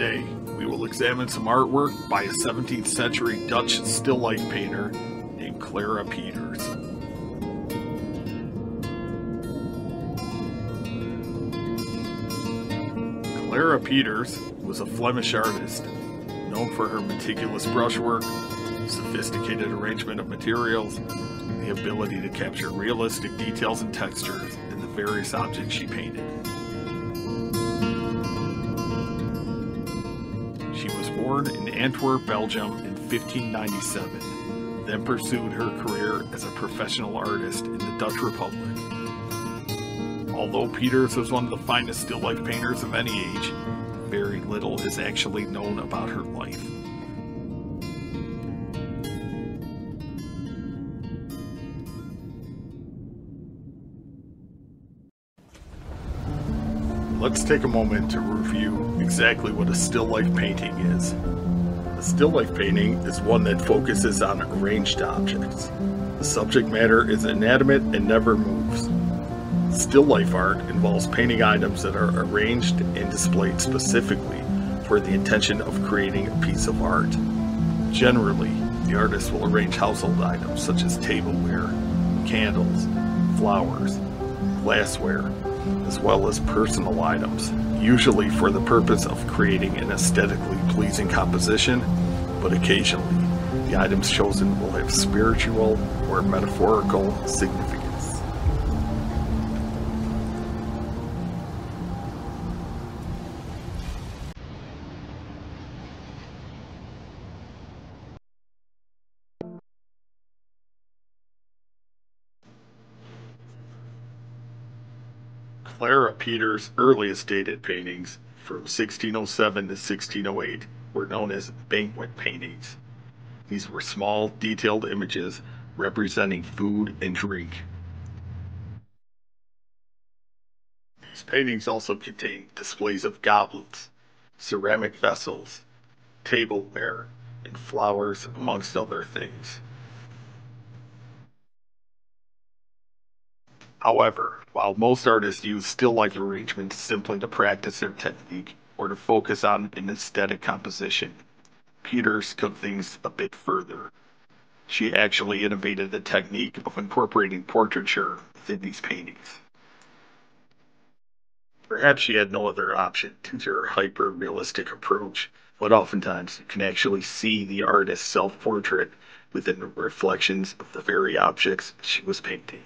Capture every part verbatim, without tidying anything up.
Today, we will examine some artwork by a seventeenth century Dutch still life painter named Clara Peeters. Clara Peeters was a Flemish artist, known for her meticulous brushwork, sophisticated arrangement of materials, and the ability to capture realistic details and textures in the various objects she painted. She was born in Antwerp, Belgium in fifteen ninety-seven, then pursued her career as a professional artist in the Dutch Republic. Although Peeters was one of the finest still life painters of any age, very little is actually known about her life. Let's take a moment to review exactly what a still life painting is. A still life painting is one that focuses on arranged objects. The subject matter is inanimate and never moves. Still life art involves painting items that are arranged and displayed specifically for the intention of creating a piece of art. Generally, the artist will arrange household items such as tableware, candles, flowers, glassware, as well as personal items, usually for the purpose of creating an aesthetically pleasing composition, but occasionally, the items chosen will have spiritual or metaphorical significance. Clara Peeters' earliest dated paintings, from sixteen oh seven to sixteen oh eight, were known as banquet paintings. These were small, detailed images representing food and drink. These paintings also contained displays of goblets, ceramic vessels, tableware, and flowers, amongst other things. However, while most artists use still-life arrangements simply to practice their technique or to focus on an aesthetic composition, Peeters took things a bit further. She actually innovated the technique of incorporating portraiture within these paintings. Perhaps she had no other option due to her hyper-realistic approach, but oftentimes you can actually see the artist's self-portrait within the reflections of the very objects she was painting.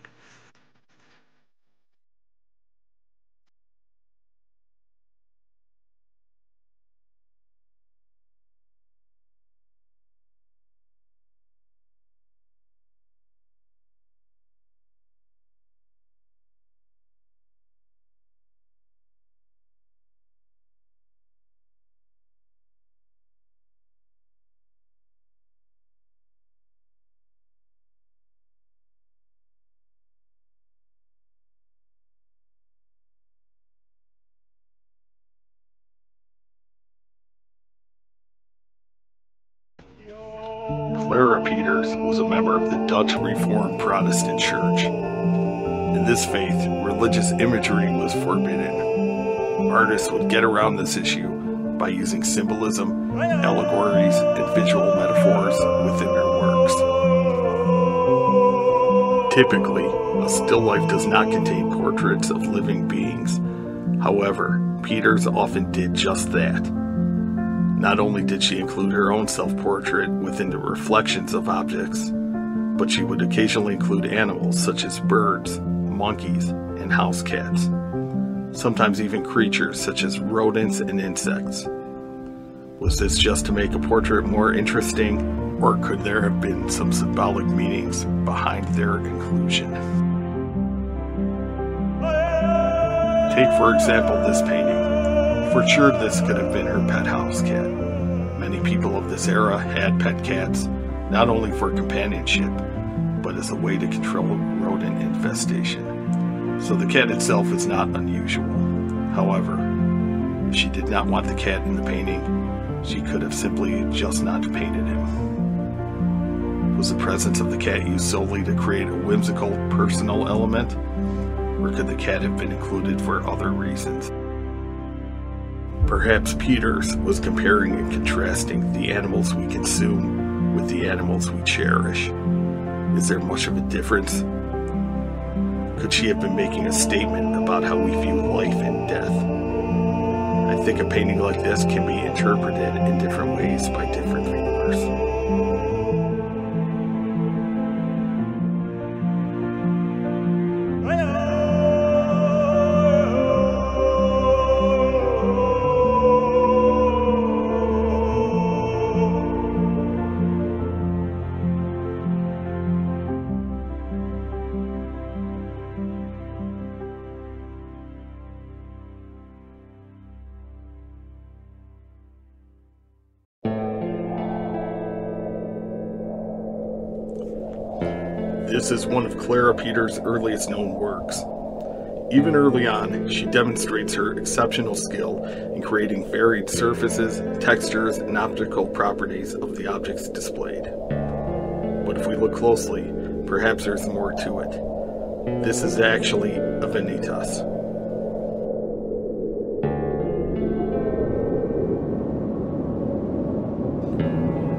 Clara Peeters was a member of the Dutch Reformed Protestant Church. In this faith, religious imagery was forbidden. Artists would get around this issue by using symbolism, allegories, and visual metaphors within their works. Typically, a still life does not contain portraits of living beings. However, Peeters often did just that. Not only did she include her own self-portrait within the reflections of objects, but she would occasionally include animals such as birds, monkeys, and house cats, sometimes even creatures such as rodents and insects. Was this just to make a portrait more interesting, or could there have been some symbolic meanings behind their inclusion? Take, for example, this painting. For sure, this could have been her pet house cat. Many people of this era had pet cats, not only for companionship, but as a way to control rodent infestation. So the cat itself is not unusual. However, if she did not want the cat in the painting, she could have simply just not painted him. Was the presence of the cat used solely to create a whimsical, personal element? Or could the cat have been included for other reasons? Perhaps Peeters was comparing and contrasting the animals we consume with the animals we cherish. Is there much of a difference? Could she have been making a statement about how we view life and death? I think a painting like this can be interpreted in different ways by different viewers. This is one of Clara Peeters' earliest known works. Even early on, she demonstrates her exceptional skill in creating varied surfaces, textures, and optical properties of the objects displayed. But if we look closely, perhaps there's more to it. This is actually a Vanitas.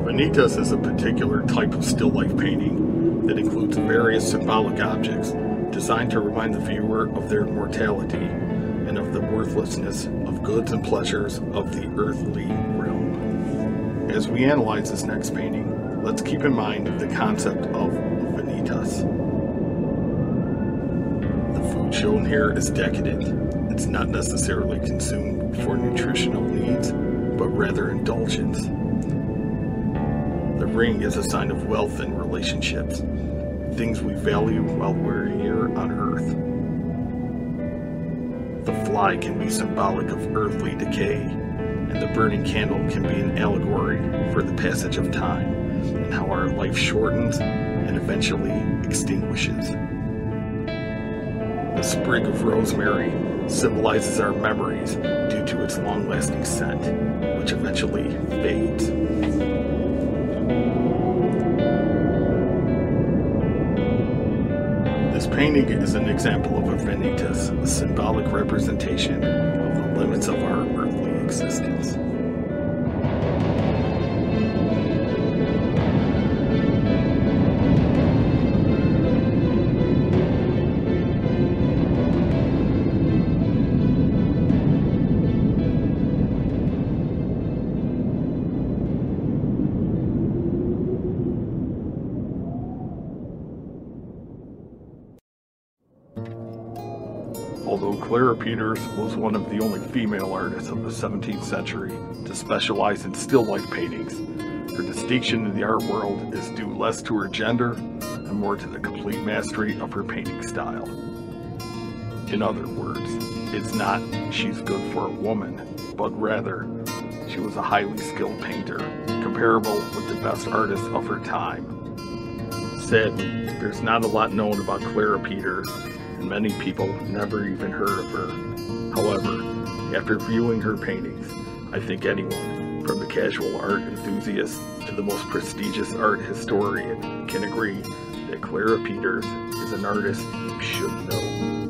Vanitas is a particular type of still life painting that includes various symbolic objects designed to remind the viewer of their mortality and of the worthlessness of goods and pleasures of the earthly realm. As we analyze this next painting, let's keep in mind the concept of Vanitas. The food shown here is decadent. It's not necessarily consumed for nutritional needs, but rather indulgence. The ring is a sign of wealth and relationships, things we value while we're here on earth. The fly can be symbolic of earthly decay, and the burning candle can be an allegory for the passage of time and how our life shortens and eventually extinguishes. The sprig of rosemary symbolizes our memories due to its long-lasting scent, which eventually fades. This painting is an example of a Vanitas, a symbolic representation of the limits of our earthly existence. Although Clara Peeters was one of the only female artists of the seventeenth century to specialize in still life paintings, her distinction in the art world is due less to her gender and more to the complete mastery of her painting style. In other words, it's not she's good for a woman, but rather she was a highly skilled painter, comparable with the best artists of her time. Sadly, there's not a lot known about Clara Peeters. Many people never even heard of her. However, after viewing her paintings, I think anyone, from the casual art enthusiast to the most prestigious art historian, can agree that Clara Peeters is an artist you should know.